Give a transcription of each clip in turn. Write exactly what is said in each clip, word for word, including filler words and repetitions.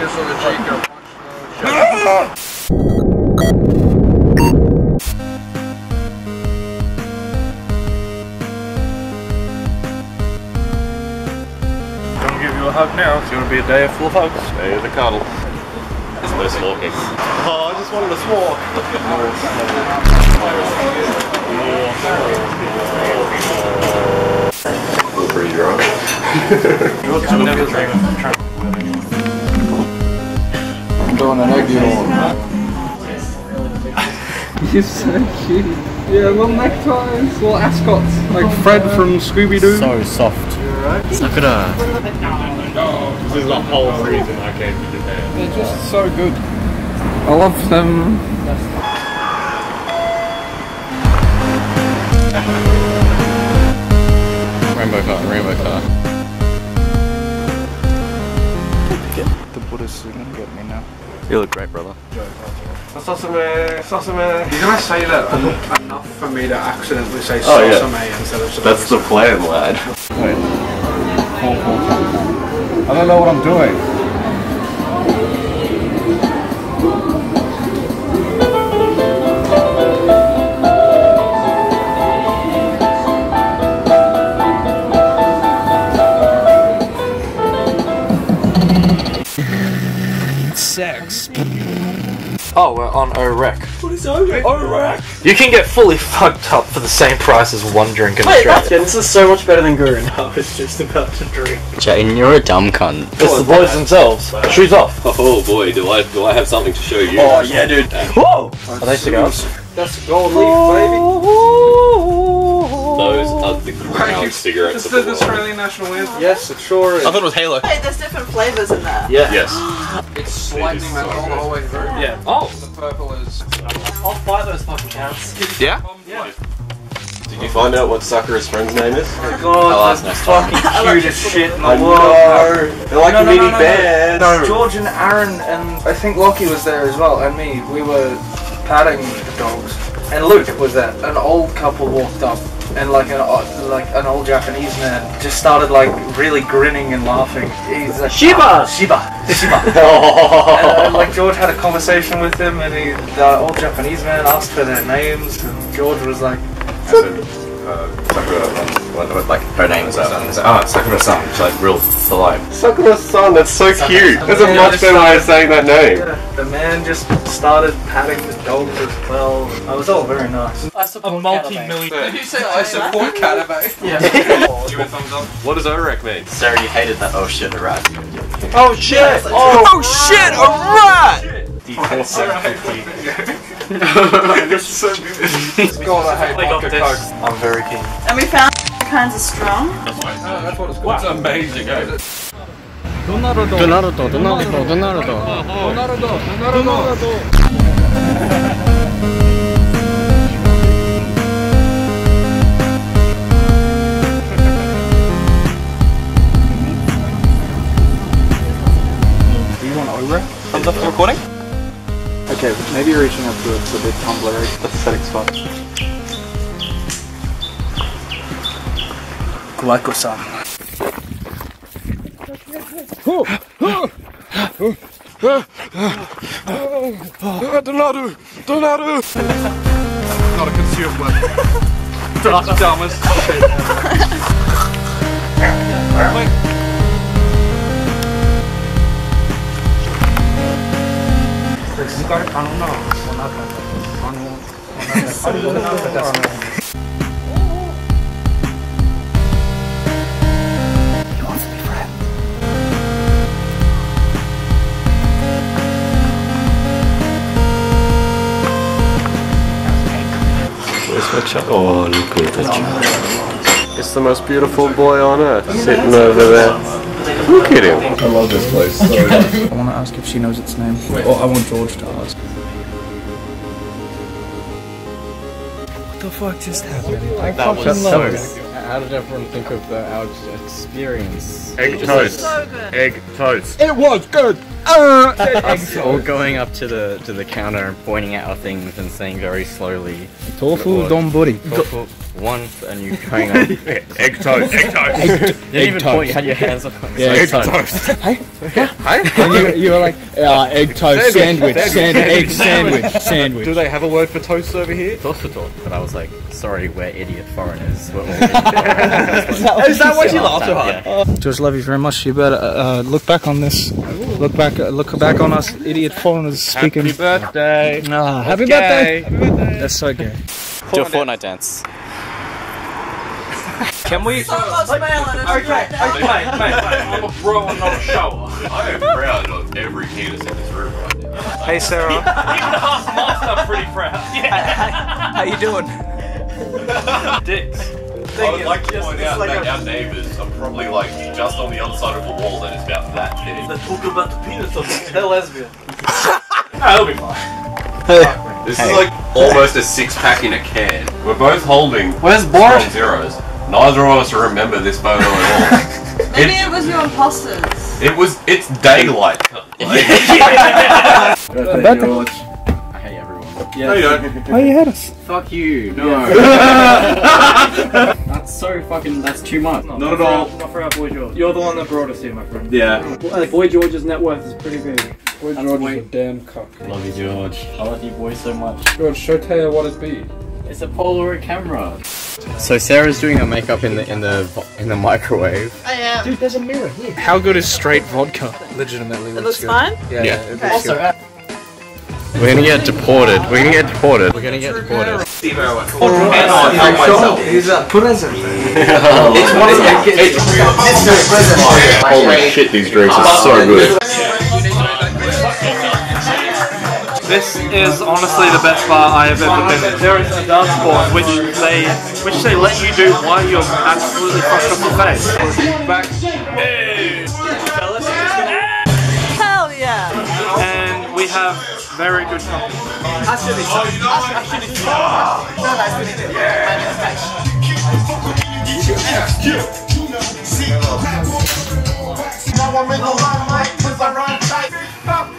kiss on the cheek or punch. Don't give you a hug now. It's going to be a day full of hugs. Day of the cuddle. There's no snorking. Oh, I just wanted a snork. We're pretty drunk. You're never drunk. I'm doing an egg roll. You're so cute. Yeah, little neckties, little ascots. Like Fred from Scooby-Doo. So soft. Look at her. No, this is the whole reason I came to Japan. They're just so good. I love them. Rainbow car, rainbow car. Buddhists are gonna get me now. You look great, brother. Sasame, sasame. You're gonna say that enough for me to accidentally say oh, sasame yeah. instead of sasame. That's the plan, lad. Wait. I don't know what I'm doing. Sex. Oh, we're on O-Rec. What is O-Rec? O-Rec! You can get fully fucked up for the same price as one drink in Australia. Wait, this is so much better than Gurren. I was just about to drink. Jayden, you're a dumb cunt. It's oh, the boys man. themselves. Wow. Shoes off. Oh boy, do I do I have something to show you? Oh yeah, dude. Whoa! Are they cigars? That's gold leaf, oh, baby. Those are the ground cigarettes of the world. Is this the Australian national anthem? Yes, it sure is. I thought it was Halo. Wait, there's different flavours in there. Yeah. Yes. It's lightning metal all the way through. Yeah. Oh! The purple is... I'll buy those fucking cans. Yeah? Yeah. Did you find out what Sakura's friend's name is? Oh god, oh, that's fucking cutest shit in the world. No. They're like no, no, mini no, no, bears. No. George and Aaron and I think Lockie was there as well, and me. We were patting the dogs. And Luke was there. An old couple walked up. And like an uh, like an old Japanese man just started like really grinning and laughing. He's like shiba, shiba, shiba. And, uh, like George had a conversation with him, and he, the old Japanese man asked for their names, and George was like, I said, uh, Sakura, what, like her name is that? And he's like, ah, oh, Sakura-san. She's like real polite. Sakura-san, that's so Sakura cute. That's a much better way of saying that name. Yeah. The man just started patting the dogs as well. I was all very nice. I support a multi-million. Did you say I support Catabe? Yeah. Give me a thumbs up. What does O-Rec mean? Sarah, you hated that oh shit, alright. Oh shit! Oh, oh shit, alright! Oh, so so God, I hate vodka coke. I'm very keen. And we found the kinds of strong. That's what, oh, that's what it's called. That's amazing, eh? Donardo, Donardo, Donardo, Donardo, Donardo, Donardo, Donardo. Do you want O-Rec? Thumbs up for recording? Okay, maybe reaching up to it's a bit tumblery. That's aesthetic spot. Guaiko-san. Donaru! Donaru! Not a concealed weapon. That's the dumbest shit ever. I don't know. I don't know. He wants to be friends. Where's my child? Oh, look at the child. It's the most beautiful boy on earth sitting over there. Look at him! I love this place so much. I want to ask if she knows its name. Or I want George to ask. What the fuck just happened? I that fucking was love so it. How did everyone think of the, our experience? Egg toast. So good. Egg toast. It was good! Us all going up to the to the counter and pointing out our things and saying very slowly, tofu donburi. Tofu once, and you going up. Egg toast. Egg toast. You didn't even point. You had your hands up. Yeah, egg toast. Hey, hey. And you you were like, ah, egg toast sandwich, egg sandwich, sandwich. Do they have a word for toast over here? Toast toast. But I was like, sorry, we're idiot foreigners. We're all idiot foreigners. Is that why she laughed so hard? George, love you very much. You better look back on this. Look back. Look back on us idiot foreigners speaking. Happy birthday! Ah, happy birthday! Happy birthday! That's so gay. Do a Fortnite dance. Can we? So close to Malin. Okay, okay, mate, mate. I'm a bro and not a shower. I am proud of every penis in this room right now. Hey Sarah. Even half my stuff pretty proud. Yeah. How you doing? Dicks. I would like to point out that our neighbours are probably like just on the other side of the wall and it's about that big. They're talking about the penis or something. They're lesbian. That'll be fine. This is like almost a six pack in a can. We're both holding Where's Boris? zeros. Neither of us remember this photo at all. Maybe it was your imposters. It was, it's daylight. George. Yeah, no, you don't. Why you had us? Fuck you. No. That's so fucking, that's too much. Not, not at all. Our, not for our boy George. You're the one that brought us here, my friend. Yeah. Like, boy George's net worth is pretty big. Boy that's George is a damn cock. Love you, George. I love you, boy, so much. George, show Taya what it's be. It's a Polaroid camera. So Sarah's doing her makeup in the in the in the microwave. Oh yeah. Dude, there's a mirror here. How good is straight vodka? Legitimately, it looks, looks fine. Yeah. yeah. yeah it also. Good. We're gonna get deported. We're gonna get deported. We're gonna get deported. Holy shit, these drinks are so good. This is honestly the best bar I have ever been in. There is a dance floor which they which they let you do while you're absolutely fucked up your face. Back. Hell yeah! And we have very good company. I should have done it. I should have done it.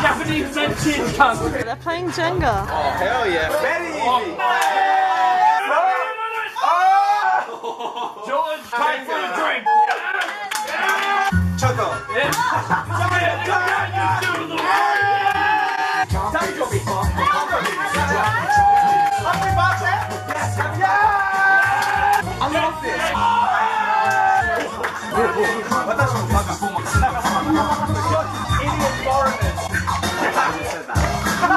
Japanese men cheese tongue. They're playing Jenga. Oh hell yeah. Very easy. Oh. Oh. George, time for a drink. Choco. Yeah. I love this. Idiot foreigners. I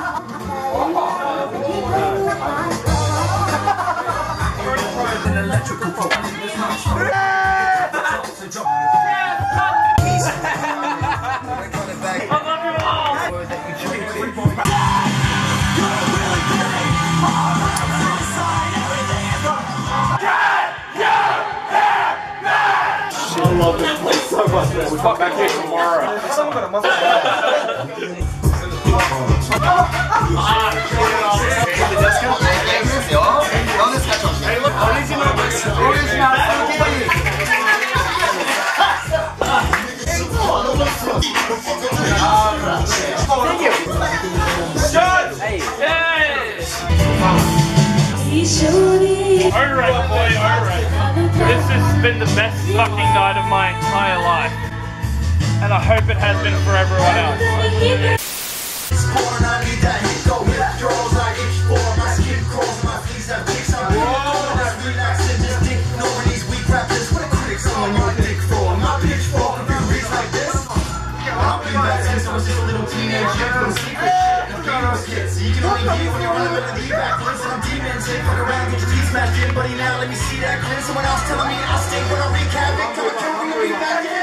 love this place so much, man. We fuck back here tomorrow. Alright, boy, alright. This has been the best fucking night of my entire life. And I hope it has been for everyone else. But now let me see that clear. Someone else telling me I'll stay when I wreak havoc. Come on, come on, we'll be back in.